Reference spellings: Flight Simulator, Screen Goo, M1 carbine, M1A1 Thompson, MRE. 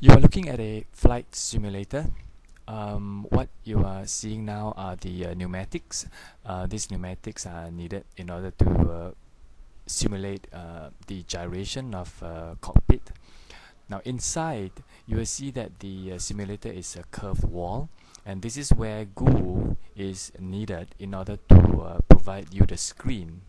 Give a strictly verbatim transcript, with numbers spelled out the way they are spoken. You are looking at a flight simulator. Um, what you are seeing now are the uh, pneumatics. Uh, these pneumatics are needed in order to uh, simulate uh, the gyration of uh, cockpit. Now inside, you will see that the uh, simulator is a curved wall, and this is where Goo is needed in order to uh, provide you the screen